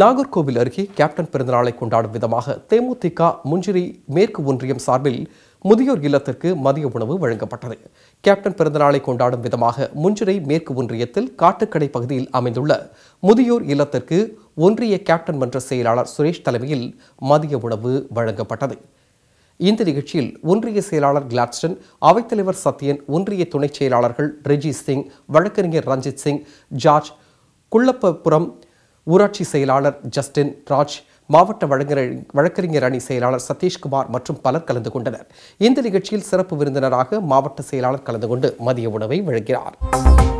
நாகர்கோவில் அருகே கேப்டன் பிறந்தநாளை கொண்டாடும் விதமாக தேமுதிக முஞ்சிரி மேற்கு ஒன்றியம் சார்பில் முதியோர் இல்லத்திற்கு மதிய உணவு வழங்கப்பட்டது. கேப்டன் பிறந்தநாளை கொண்டாடும் விதமாக முஞ்சிரி மேற்கு ஒன்றியத்தில் காட்டுக்கடை பகுதியில் அமைந்துள்ள முதியோர் இல்லத்திற்கு ஒன்றிய கேப்டன் மன்ற செயலாளர் சுரேஷ் தலைமையில் மதிய உணவு வழங்கப்பட்டது. இந்த நிகழ்ச்சியில் ஒன்றிய செயலாளர் கிளாட்ஸ்டன், அவைத்தலைவர் சத்யன், ஒன்றிய துணைச் செயலாளர்கள் ரெஜி சிங், வழக்கறிஞர் ரஞ்சித் சிங், ஜார்ஜ், குள்ளப்புறம் ஊராட்சி செயலாளர் ஜஸ்டின் ராஜ், மாவட்ட வழக்கறிஞர் அணி செயலாளர் சதீஷ்குமார் மற்றும் பலர் கலந்து கொண்டனர். இந்த நிகழ்ச்சியில் சிறப்பு விருந்தினராக மாவட்ட செயலாளர் கலந்து கொண்டு மதிய உணவை வழங்கினார்.